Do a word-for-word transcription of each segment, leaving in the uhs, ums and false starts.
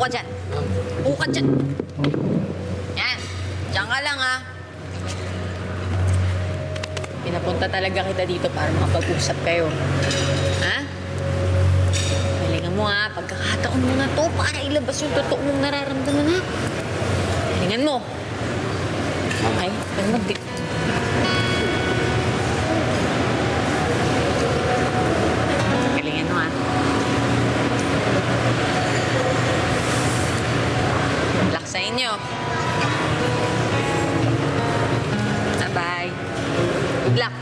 Upo ka dyan. Upo ka dyan. Yan. Diyan ka lang, ha. Pinapunta talaga kita dito para makapag-usap kayo. Ha? Halingan mo, ha. Pagkakataon mo na to para ilabas yung totoo mong nararamdaman, ha. Halingan mo. Okay? Magdik. Sa inyo. Bye-bye. Good luck.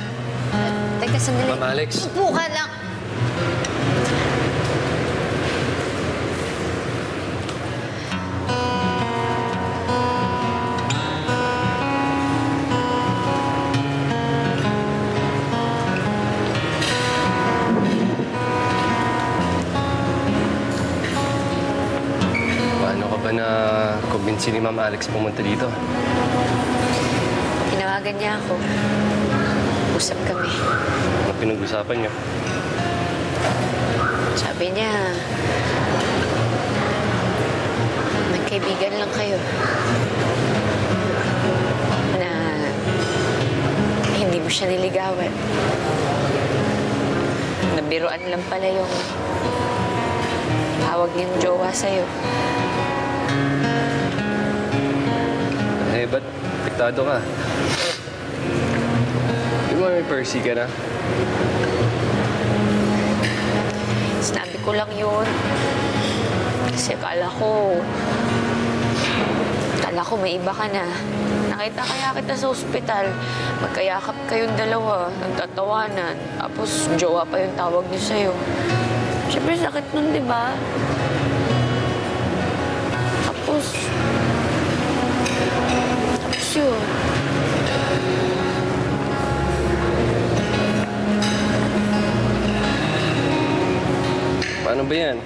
Teka, sandali. Mama Alex. Upo ka lang. Kumbinsin ni Mama Alex pumunta dito. Tinawagan niya ako. Usap kami. Ano pinag-usapan niyo? Sabi niya, magkaibigan lang kayo. Na hindi mo siya niligawan. Nabiruan lang pala yung tawag niyang jowa sa'yo. Eh, ba't piktado ka? Di mo may Percy ka na? Sinabi ko lang yun. Kasi kala ko... Kala ko may iba ka na. Nakita kaya kita sa ospital. Magkayakap kayong dalawa. Nagtatawanan. Tapos jowa pa yung tawag niyo sa'yo. Siyempre sakit nun, di ba? Tapos... Sure. Paano ba yan?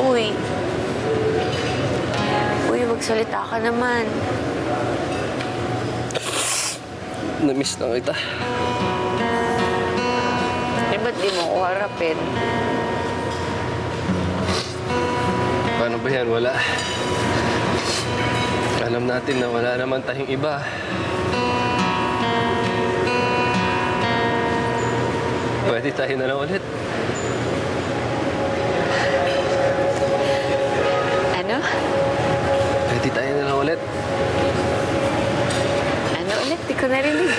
Uy. Uy, magsalita ka naman. Namiss lang kita. Eh, ba't di mo ko harapin? Paano ba yan? Wala. Alam natin na wala naman tayong iba. Pwede tayo na lang ulit. Ano? Pwede tayo na lang ulit. Ano ulit? Di ko narinig.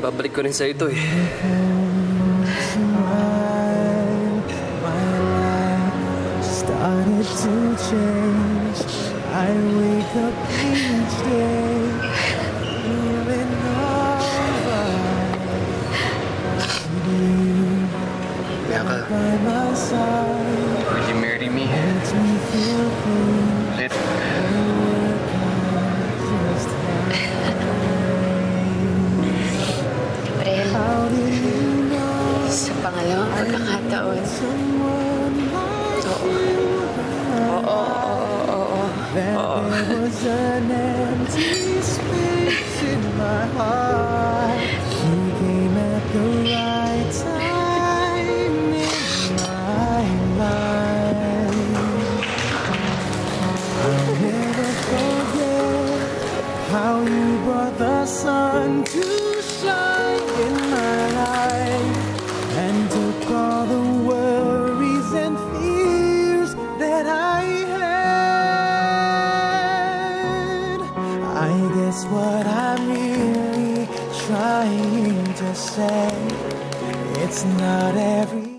Babalik ko rin sa'yo ito, eh. Miyaka, will you marry me? Let... Sa pangalawang pagkakataon. Oo. Oo, oo, oo, oo. Oo. It's not every